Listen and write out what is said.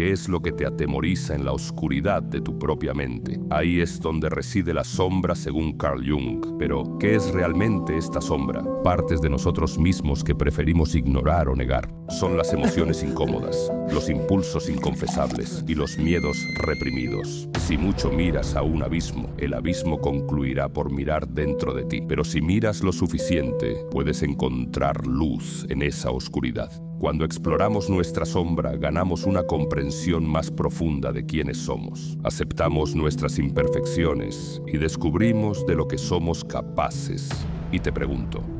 qué es lo que te atemoriza en la oscuridad de tu propia mente. Ahí es donde reside la sombra según Carl Jung. Pero, ¿qué es realmente esta sombra? Partes de nosotros mismos que preferimos ignorar o negar. Son las emociones incómodas, los impulsos inconfesables y los miedos reprimidos. Si mucho miras a un abismo, el abismo concluirá por mirar dentro de ti. Pero si miras lo suficiente, puedes encontrar luz en esa oscuridad. Cuando exploramos nuestra sombra, ganamos una comprensión más profunda de quiénes somos. Aceptamos nuestras imperfecciones y descubrimos de lo que somos capaces. Y te pregunto,